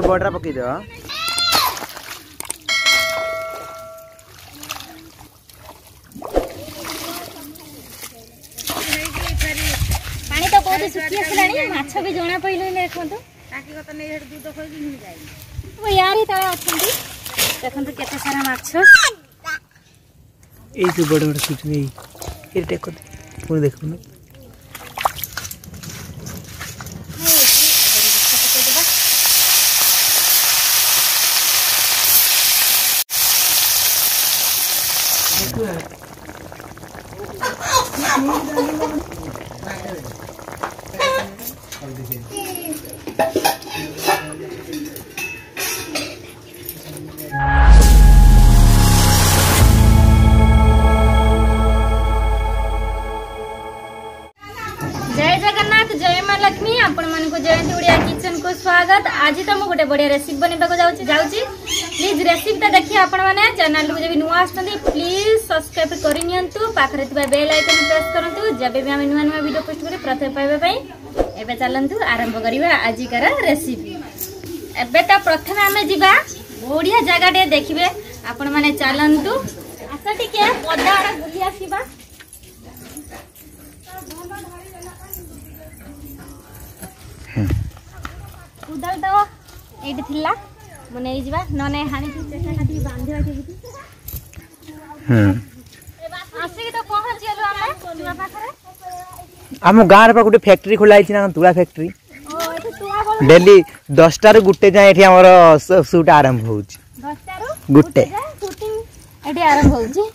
Border पकई देवा पानी तो बहुत सुखी असलानी माछ भी जोना पइले ने देखंतु ताकी को त नै हेड दूध खोइ दिन जाई ओ यार ही तारा अछंती देखंतु केते सारा माछ ए जो बड़ बड़ सुख नै ए देखो पुनी देखो न जयंती ओडिया किचन को स्वागत। आज तो मुझे गोटे बढ़िया रेसिपी बनवाक जाऊँगी। प्लीज रेसिपीटा देखिए आपण मैंने चैनल को जब नुआ आसती प्लीज सब्सक्राइब करनियंतु पाखरे थिबा बेल आइकन प्रेस करंतु जब भी आम नुआ नुआ वीडियो पोस्ट करी प्रथम पाइबा पई। एबे चलंतु आरंभ करिवा आजिकार रेसिपी। एबे त प्रथम आमे जिबा बढ़िया जगह दे देखिबे आपण माने चलंतु आसा टिके पदा आड़ा बुली आसीबा। उदल तो एट थिला मने जिबा नने हानी चेसा खाती बांधे बाकी आसे के तो पहुंच गेलो आमे तुवा पाखरे हम गार पा गुटे फैक्ट्री खोलाइ छिना तुवा फैक्ट्री ओ एते तुवा बोल डेली 10 टा रे गुटे जाय एठी हमर शूट आरंभ होउ छी 10 टा रे गुटे शूटिंग एठी आरंभ होउ छी।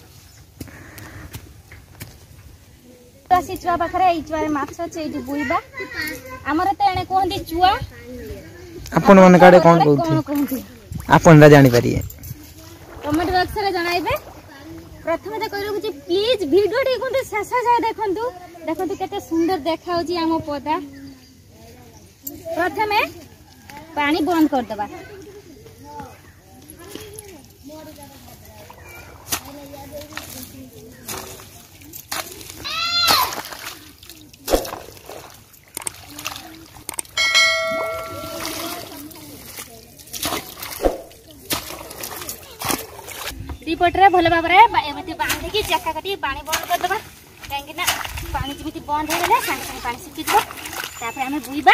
तो चुआ पाखे ये चुआर मछ अच्छे ये बुईबा आमर तो एने कहते चुआ आपण मन काडे कोन कहते आपण रा जानि परिए कमेंट बॉक्स रे जणाइबे। प्रथम त कहलो कि प्लीज वीडियो डी कोन शेष जाय देखंतु देखंतु केते सुंदर देखाउ जी हम पदा। प्रथमे पानी बंद कर देबा पटरे भल भाव में बांध की चेका काटी पानी बंद करदे कहीं पानी जमी बंद होगा सागे सागे पानी सुखीजे आम बुईबा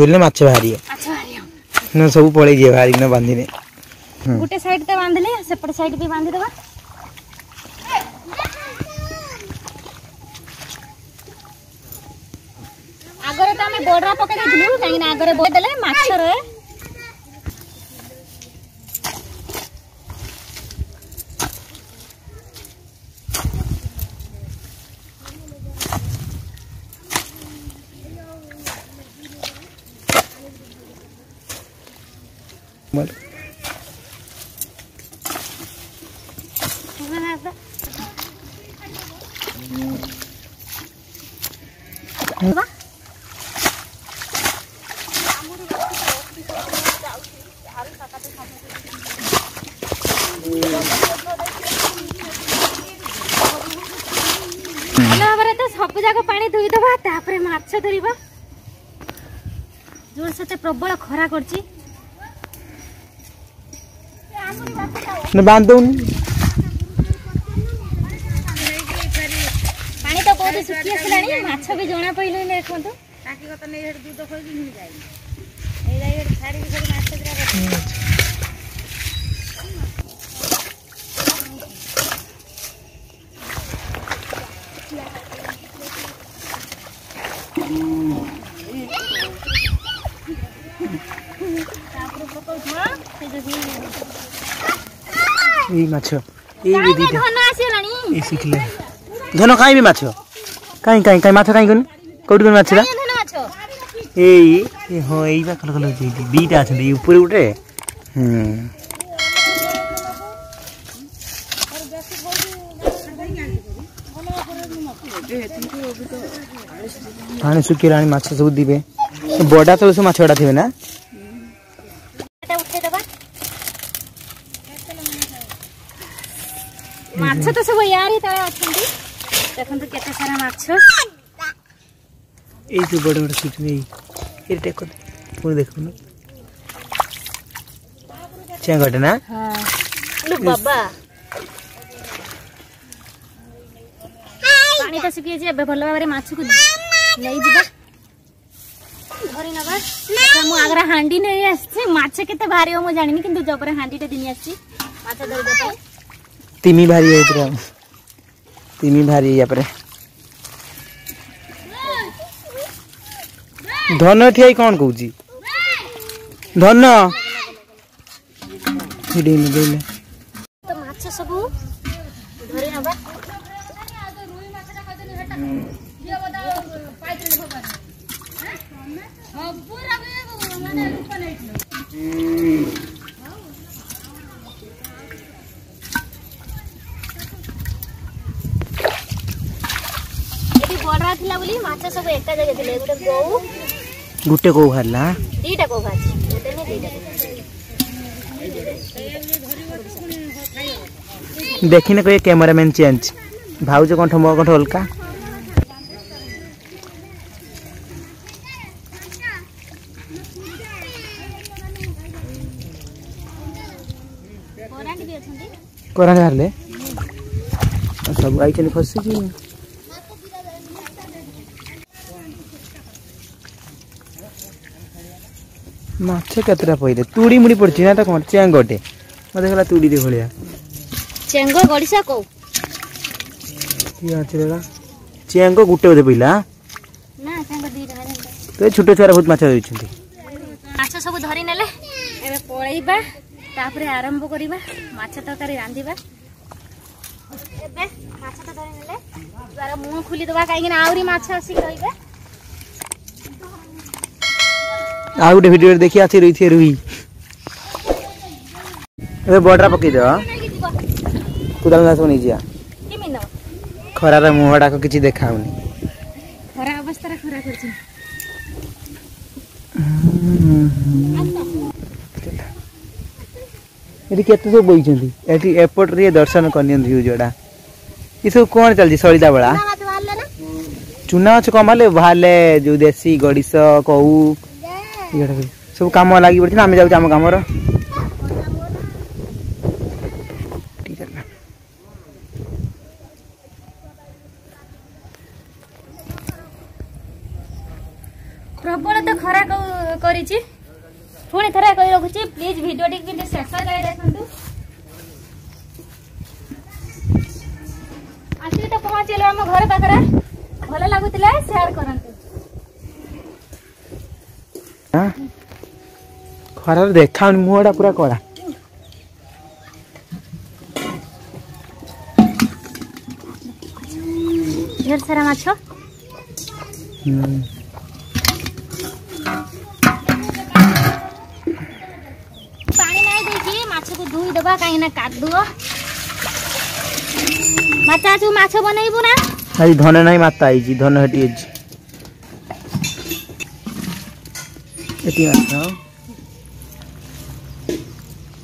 बुले माछ बाहर सब पड़े बाहर बांधे गोटे सैड तो बांधले सेपट सैड भी बांधीदे आगे तो आम बड़ा पकड़े कहीं आगे बोदेले माछ रहे सब जगह पानी धोई दबा माछ धरवा जोर से प्रबल खरा कर पानी तो बहुत सुखी असलानी माछ भी जोना पइले ने देखंतु ताकी को त नै हेड दूध खोइ दिन जाई ए जाई हेड छाड़ी के माछ जरा ये माछो ये विधि धन आसी रानी ये सिखले धन काई भी माछो काई काई काई माछो काई कोन कोडी कोन माछरा धन माछो ए हो ए बा कल कल बीटा आछन ये ऊपर उठे पानी सुखी रानी माछ सब दिबे बड़ा तो से माछडा थिबे ना माछ तो सब यार ही तारा अछंती देखन तो केते सारा माछ ए जो बड़ बड़ सुख नै ए देखो पुणी देखो चेंगट ना लो बाबा पानी तो सुखी जे भल भाबरे माछ को नै जिबा धरि नबा मु आगरा हांडी नै आछे माछ केते भारी हो मु जानिनी किंतु जबरे हांडी ते दिनी आछी माछ धरि दे तिमी भारी है इतरा तिमी भारी है अपरे धन ठई कोन कहूजी धन हिडी नि देले तो माछ सब धरि नबा रुई माछ का कदनी हटा ये बता पाइते भगवान हां सब पूरा माने रूप नहीं थी थिला बोली माछा सब एका जगह दिले गुटे को भरला तीटा को भाजी गुटे ने तीटा देखिने कोई कैमरामैन चेंज भाउज कंठ मो कंठ हल्का कोरांड भी अछंती कोरांड हरले सब आई चली फसी जी माछे कतरा पइले तुड़ी मुड़ी पड़छि ना त कोन चेंगोटे म देखला तुड़ी दे भलिया चेंगो गड़िसा को की आछलेला चेंगो गुटे दे पइला ना चेंगो दी रे तो छोटे छोरा बहुत माछा दैछथि माछा सब धरि नेले एबे पळैबा तापरे आरंभ करिबा माछा तरकारी रांधिबा एबे माछा त धरि नेले द्वारा मुंह खुली दबा काई ना आउरी माछा आसी रहिबे आउ डे वीडियो देखि आसी रही थी रुई ए बॉर्डर पकि दो कुदाल ना सो नै जिया किमि न खरा रे मुहडा को किछि देखाउनी खरा अवस्था रे खरा करछि एति केते सब बई छथि एति एयरपोर्ट रे दर्शन करनियन व्यू जोडा इ सब कोन चलछि सळीदा बळा चुना छ कमाले भाले जो देसी गडीस कहू सब काम लगी पड़ी आम जाऊँ आम कम प्रबल तो खरा कर रखुची प्लीज वीडियो टी शेष देखु आसिक तो पहुँचल आम घर पाखे भल लगुला शेयर करते खरार देखा मुहटा पूरा कड़ा ढेर सारा माछ पानी नहीं देखी माछ को धोई देबा काहे ना कादुओ माछा जो माछ बनैबो ना खाली धन नहीं माता आई जी धन हटी जी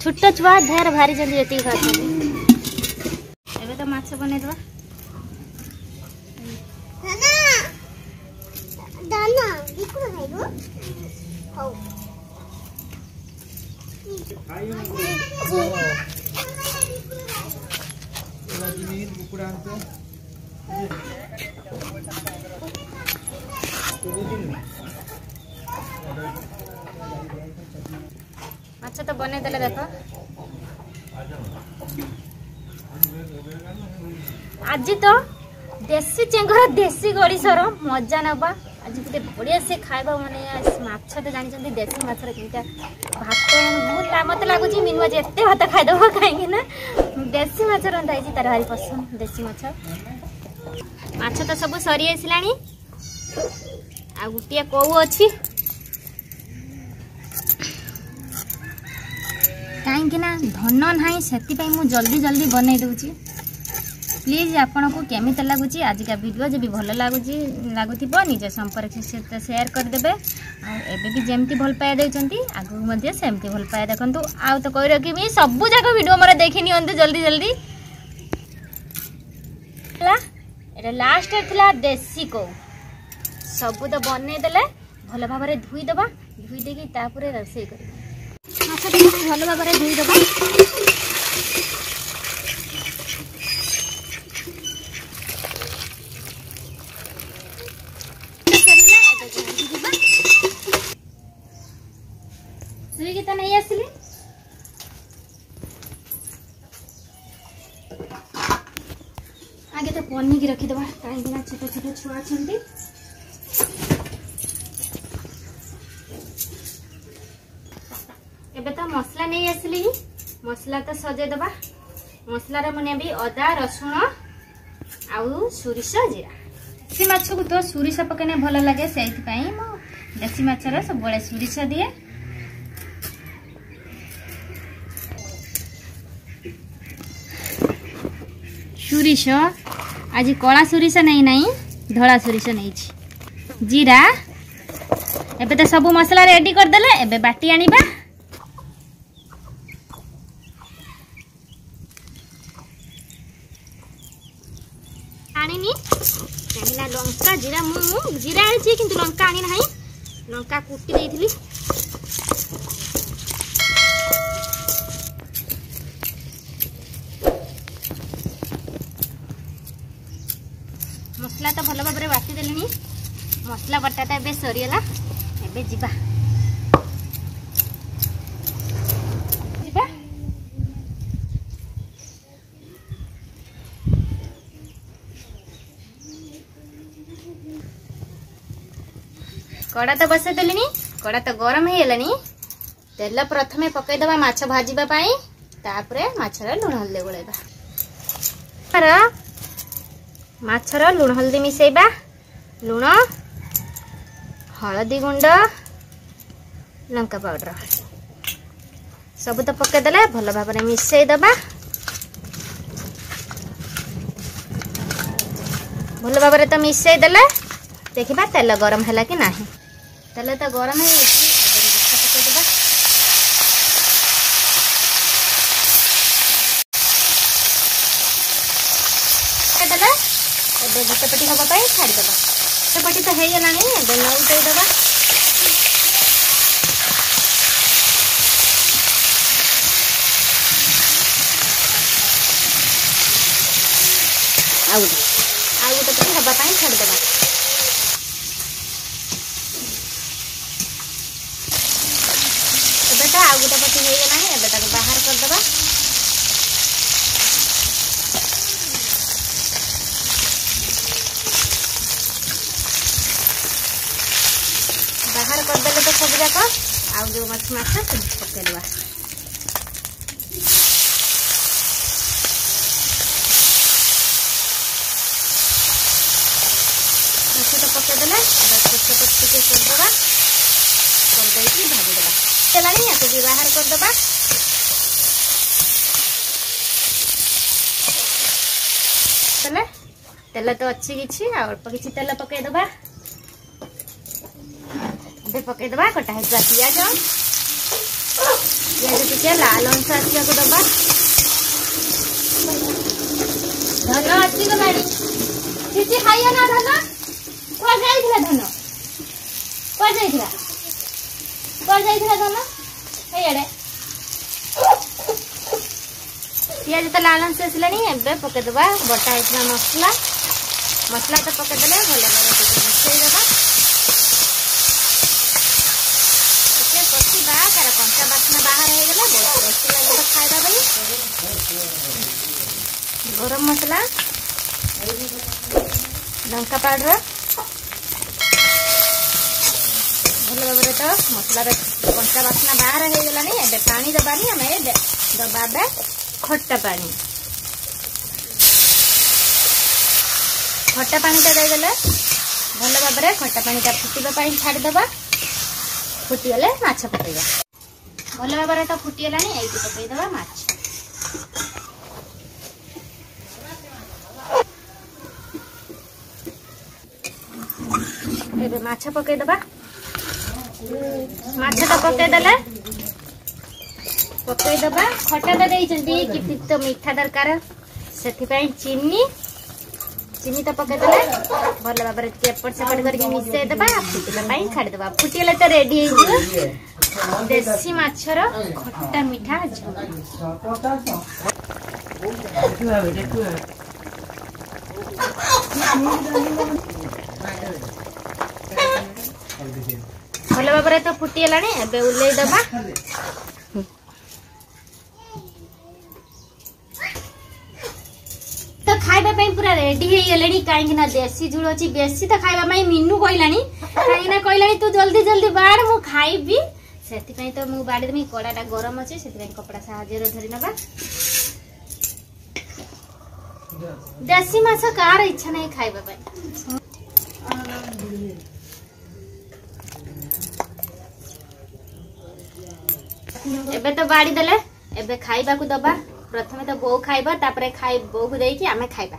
छोटा छुआ ढेर भारी जल्दी एति खाते एबे तो माछ बने दवा दाना दाना बिकु हेगो हो ओला दिनी बुकुडा आंतो अच्छा तो बने देले देखो आज तो देसी चेंगरा देसी गड़ीसर मजा नवा आज गोटे बढ़िया से खाइबा माने माछ तो जानी देसी माछ केटा भात मत लगुच मीनुआ जिते भात खाईदेव कहीं ना देसी माछ रंधाई तार भारी पसंद देसी माछ तो सब सरी आसला आ गोटे कौ अच्छी कहीं ना धन ना से जल्दी जल्दी बनई दूची प्लीज आपण को केमी लगुच आजिका वीडियो जब भल लगुच लगुथ निज संपर्क से सेयार करदे एबी जमी भल पाया देखते आगे सेमती भल पाया देखु आउ तो कही रखी सब जाक वीडियो मोर देखी नि जल्दी जल्दी लास्ट देसी कौ सब तो बनईदे भल भाव धोईदे धोईदे तापर रोसे कर भल भाव में धोईदेव सुईकी तो नहीं आसिली आगे तो पनीर की रखीदे कहीं छोट छोट छुआ एबे तो मसला नहीं आसिली मसला तो सजेदेव मसलार मुझे भी अदा रसुण आउ सोरिष जीरा देसी माछ को तो सोरिष पकने भल लगे से देसी माछर सब सोरिष दिए सोरिष आज कला सोरिष नहीं ना धला सोरिष नहीं जीरा एबे तो सब मसला रेडी करदेले एबे बाटी आनिबा आनिनी कहिना लंका जीरा मु जीरा आछि किंतु लंका आनी नाही लंका कुटी देइथिली मसला तो भल भाव में बाटी देली मसला बटाटा एवं सरीगला एवं जीवा कड़ा तो बसई देली कड़ा तो गरम हो गलानी तेल प्रथमे पकईदे माछ भाजवा तापर लुण हल्दी गोल माछर लुण हल्दी मिसेबा लुण हलदी गुंड लंका पाउडर सब तो पकईदे भल भाव में मिसेदे भल भाव में तो मिसेदे देखा तेल गरम है कि ना तेल तो गरम है गोटेपटी हाँ छाड़देव गोटेपटी तो होगा नउटेद आउ गोटेपटी हाँ छाड़देव एबे तो आउ गोटेपटी होगा बाहर करदेवा सबजाक आउ जो मछली माछ पकईदे मछली तो पकईदे छोटे करदेव करदे भाजदेवा बाहर करदेवा तेल तो अच्छी किसी अल्प किसी तेल पकईदेवा पकईदेवा कटा है पिज पिज टे लाल अंश आसवा को दबा धन अच्छी किसी खाई ना धन कौन धन इे पिज तो लाल अंश आसला पकईदेवा बटा होता मसला मसला तो पकईदे भल मिसेदेव तार कंचा बासना बाहर होगा बहुत टेस्ट लगे खाइबा गरम मसला लंका पाउडर भल भाव में तो मसलार कंचा बासना बाहर होगलानी एवं पानी दबानी आम दबा खट्टा पानी तो देदेले भल भाव में खट्टा पानी फुटवा छाड़देवा फुटीगले माछ पकईवा भल भाव में तो फुटीगला पकईदेवा माछ एबे माछ पकईदेवा माछ तो पकईदेले पकईदेवा खटा तो देइछंती कि तो मीठा दरकार से चीनी चीनी तो पकईदे भल भाव एपट सेपट करके मिसई दबा फुटला छाड़ीदे फुटीगले तो रेडी देसी माछर खट्टा मीठा भल भाव तो फुटीगला उल्लई दबा पूरा रेडी रेडीगले कहीं देसी झूल अच्छी बेसी तो खाई मीनू कहलानी कहीं कहलानी तू जल्दी जल्दी बाढ़ मु खाइबी से तो मुझे बाढ़ी कड़ाटा गरम अच्छे से कपड़ा साहय धरी ना देसी माछ कार इच्छा नहीं खाइबा एबे तो बाढ़ी देले एबे खाइबा को दबा प्रथम तो बो खाइबा तापरे खाई बो को देकी आमे खाइबा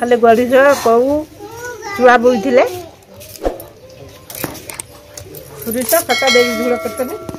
हले गड़ी जो कहू चुआ बोई थिले सुरिसा कटा देई झुड़ा करते